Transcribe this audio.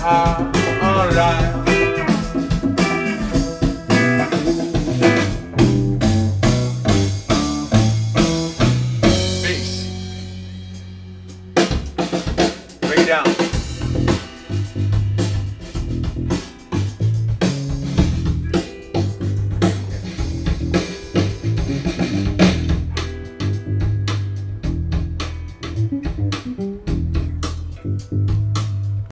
how alright. Bass. Break it down.